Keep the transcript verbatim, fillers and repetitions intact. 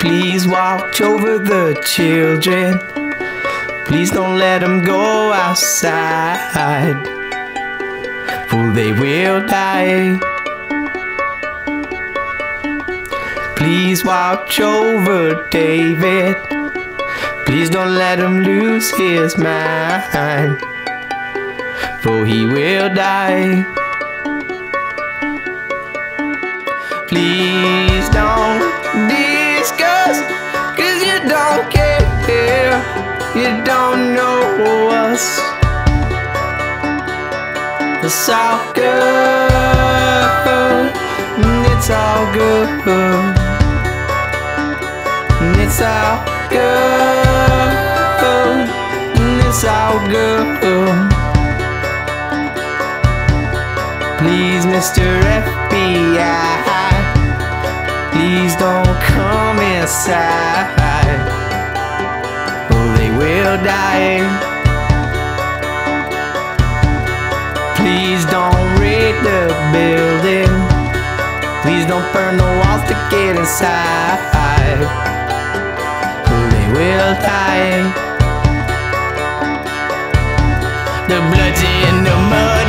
Please watch over the children. Please don't let them go outside, for they will die. Please watch over David. Please don't let him lose his mind, for he will die. Please don't discuss, 'cause you don't care. You don't know us. It's all good. It's all good. It's all good. It's all good. Please, Mister F B I, please don't come inside, or they will die. Please don't raid the building. Please don't burn the walls to get inside, or they will die. The blood's in the mud.